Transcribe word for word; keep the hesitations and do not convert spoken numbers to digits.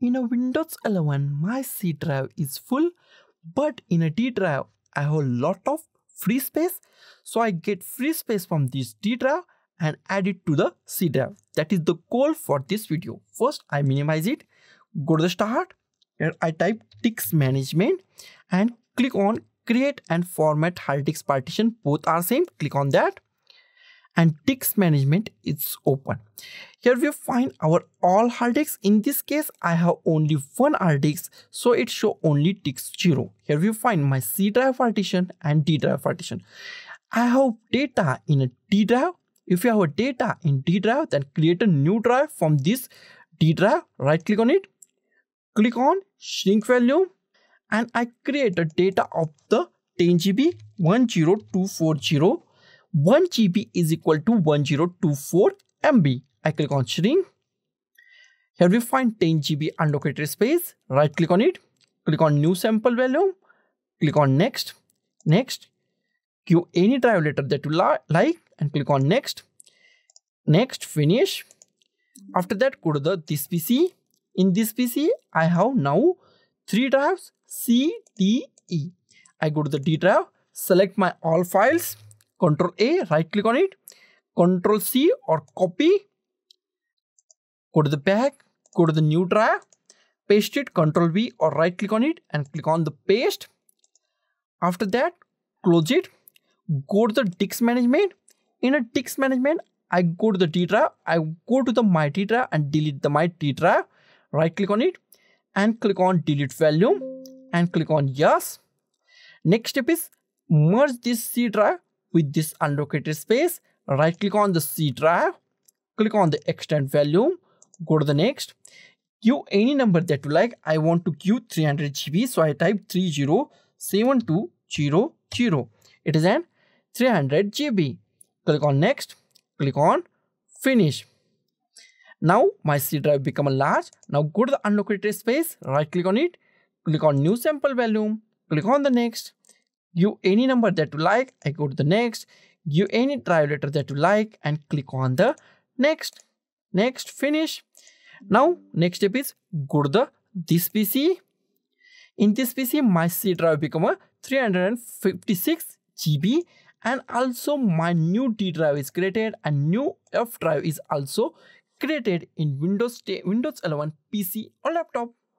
In a Windows eleven, my C drive is full, but in a D drive, I have a lot of free space. So I get free space from this D drive and add it to the C drive. That is the goal for this video. First, I minimize it, go to the start, and I type Disk Management and click on Create and Format Hard Disk Partition. Both are same. Click on that. And Disk Management is open. Here we find our all hard disks. In this case, I have only one hard disk, so it show only disk zero. Here we find my C drive partition and D drive partition. I have data in a D drive. If you have a data in D drive, then create a new drive from this D drive. Right click on it, click on shrink volume, and I create a data of the ten G B one zero two four zero. one G B is equal to one thousand twenty-four M B. I click on shrink. Here we find ten G B unallocated space. Right click on it, click on new sample value, click on next, next, give any drive letter that you like and click on next, next, finish. After that, go to the this P C. In this P C, I have now three drives C, D, E. I go to the D drive, select my all files. Control A, right click on it, Control C or copy, go to the back, go to the new drive, paste it, Control V or right click on it and click on the paste. After that, close it, go to the Disk Management. In a Disk Management, I go to the D drive, I go to the My D drive and delete the My D drive, right click on it and click on delete volume and click on yes. Next step is merge this C drive with this unallocated space. Right click on the C drive, click on the extend volume, go to the next, give any number that you like. I want to give three hundred G B, so I type three zero seven two zero zero. It is an three hundred G B. Click on next, click on finish. Now my C drive become a large. Now go to the unallocated space, right click on it, click on new sample volume, click on the next, give any number that you like. I go to the next, give any drive letter that you like and click on the next, next, finish. Now next step is go to the this P C. In this P C, my C drive become a three hundred fifty-six G B and also my new D drive is created and new F drive is also created in Windows, Windows eleven P C or laptop.